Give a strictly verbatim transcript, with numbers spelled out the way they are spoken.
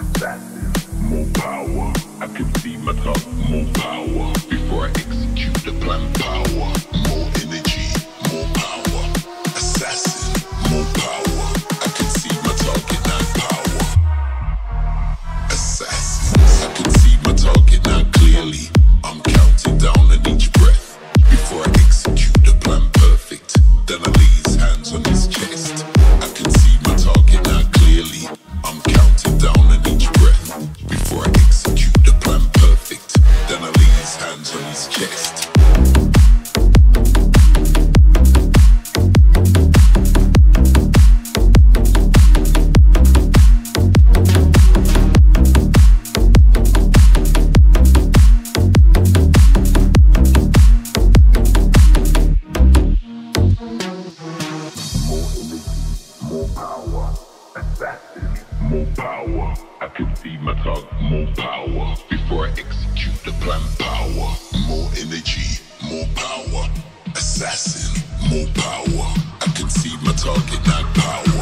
assassin. More power, I conceive my thoughts. More power, before I execute the plan. Power, more energy, more power. Assassin, more power, I conceive my target, not power. Assassin, I conceive my target, not clearly. I'm counting down on each breath. Before I execute the plan perfect, then I lay his hands on his chest. I conceive my target, not clearly. I'm counting down on each breath. Before I execute the plan perfect, then I lay his hands on his chest. More power, I can see my tongue. More power, before I execute the plan. Power, more energy, more power. Assassin, more power, I can see my target, not power.